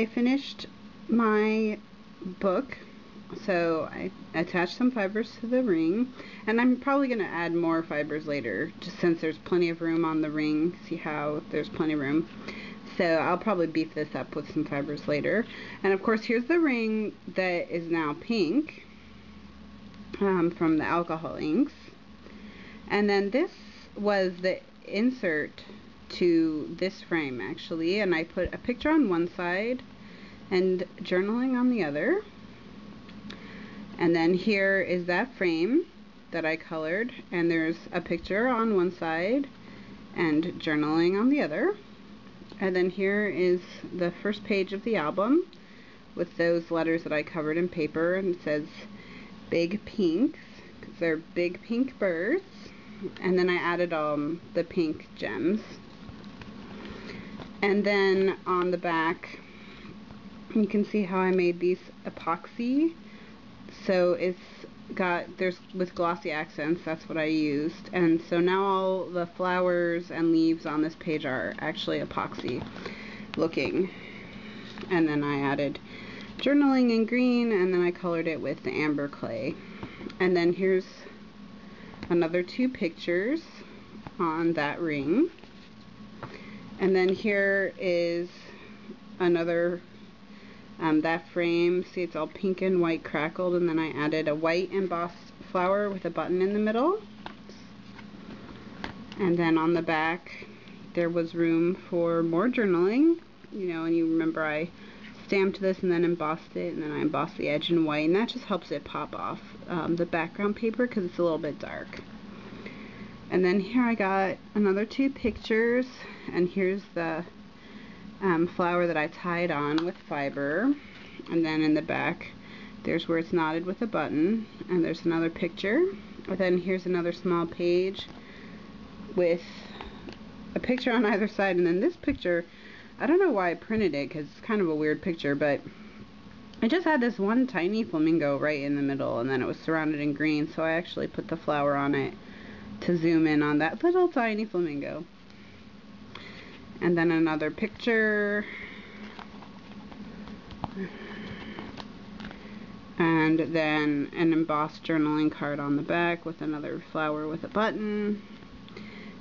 I finished my book, so I attached some fibers to the ring, and I'm probably going to add more fibers later, just since there's plenty of room on the ring. See how there's plenty of room? So I'll probably beef this up with some fibers later. And of course, here's the ring that is now pink from the alcohol inks. And then this was the insert to this frame, actually, and I put a picture on one side and journaling on the other. And then here is that frame that I colored, and there's a picture on one side and journaling on the other. And then here is the first page of the album with those letters that I covered in paper, and it says Big Pinks because they're big pink birds. And then I added the pink gems. And then on the back you can see how I made these epoxy, so it's got, there's with glossy accents, that's what I used. And so now all the flowers and leaves on this page are actually epoxy looking. And then I added journaling in green, and then I colored it with the amber clay. And then here's another two pictures on that ring. And then here is another that frame. See, it's all pink and white crackled, and then I added a white embossed flower with a button in the middle. And then on the back there was room for more journaling, you know, and you remember I stamped this and then embossed it, and then I embossed the edge in white, and that just helps it pop off the background paper because it's a little bit dark. And then here I got another two pictures, and here's the flower that I tied on with fiber. And then in the back there's where it's knotted with a button, and there's another picture. And then here's another small page with a picture on either side. And then this picture, I don't know why I printed it because it's kind of a weird picture, but I just had this one tiny flamingo right in the middle, and then it was surrounded in green, so I actually put the flower on it to zoom in on that little tiny flamingo. And then another picture, and then an embossed journaling card on the back with another flower with a button.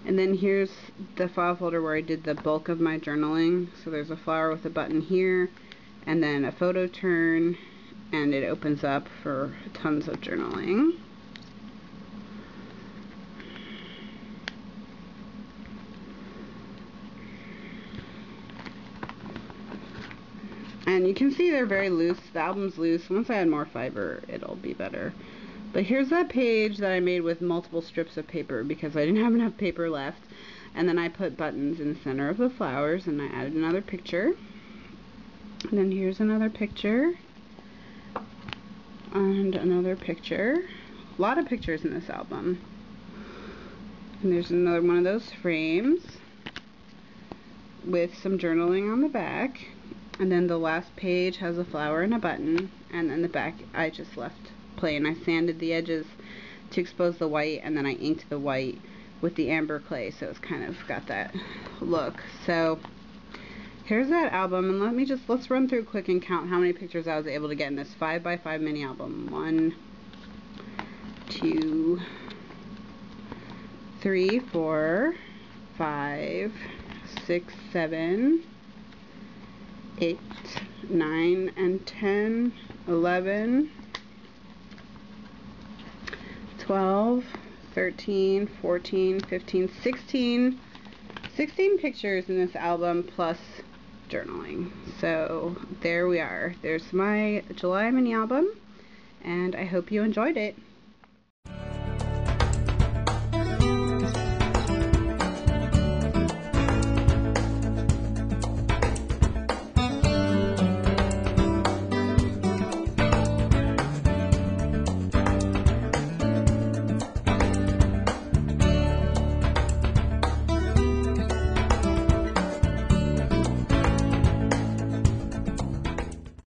And then here's the file folder where I did the bulk of my journaling. So there's a flower with a button here, and then a photo turn, and it opens up for tons of journaling. And you can see they're very loose. The album's loose. Once I add more fiber, it'll be better. But here's that page that I made with multiple strips of paper because I didn't have enough paper left. And then I put buttons in the center of the flowers, and I added another picture. And then here's another picture. And another picture. A lot of pictures in this album. And there's another one of those frames with some journaling on the back. And then the last page has a flower and a button. And then the back I just left plain. I sanded the edges to expose the white, and then I inked the white with the amber clay, so it's kind of got that look. So here's that album, and let's run through quick and count how many pictures I was able to get in this 5x5 mini album. 1, 2, 3, 4, 5, 6, 7, 8, 9, and 10, 11, 12, 13, 14, 15, 16 pictures in this album plus journaling. So there we are. There's my July mini album, and I hope you enjoyed it.